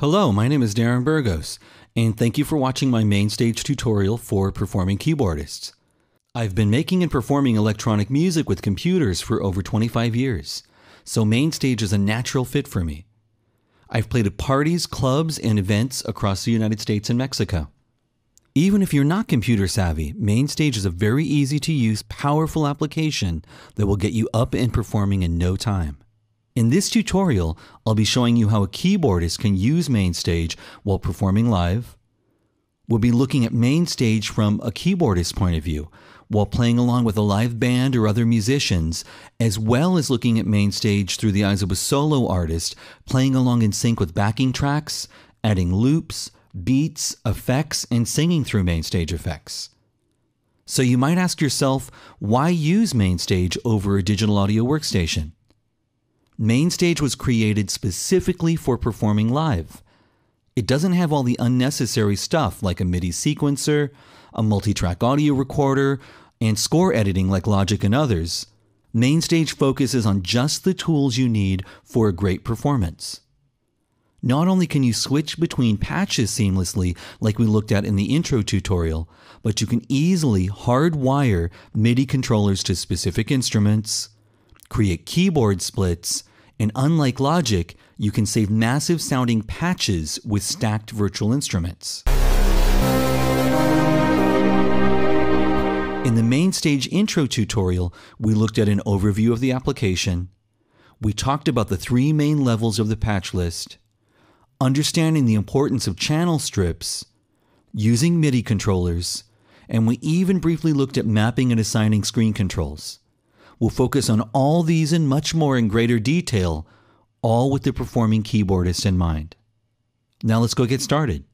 Hello, my name is Darren Burgos, and thank you for watching my MainStage tutorial for performing keyboardists. I've been making and performing electronic music with computers for over 25 years, so MainStage is a natural fit for me. I've played at parties, clubs, and events across the United States and Mexico. Even if you're not computer savvy, MainStage is a very easy to use, powerful application that will get you up and performing in no time. In this tutorial, I'll be showing you how a keyboardist can use MainStage while performing live. We'll be looking at MainStage from a keyboardist's point of view, while playing along with a live band or other musicians, as well as looking at MainStage through the eyes of a solo artist, playing along in sync with backing tracks, adding loops, beats, effects, and singing through MainStage effects. So you might ask yourself, why use MainStage over a digital audio workstation? MainStage was created specifically for performing live. It doesn't have all the unnecessary stuff like a MIDI sequencer, a multi-track audio recorder, and score editing like Logic and others. MainStage focuses on just the tools you need for a great performance. Not only can you switch between patches seamlessly like we looked at in the intro tutorial, but you can easily hardwire MIDI controllers to specific instruments, create keyboard splits, and unlike Logic, you can save massive sounding patches with stacked virtual instruments. In the MainStage intro tutorial, we looked at an overview of the application. We talked about the three main levels of the patch list, understanding the importance of channel strips, using MIDI controllers, and we even briefly looked at mapping and assigning screen controls. We'll focus on all these and much more in greater detail, all with the performing keyboardist in mind. Now let's go get started.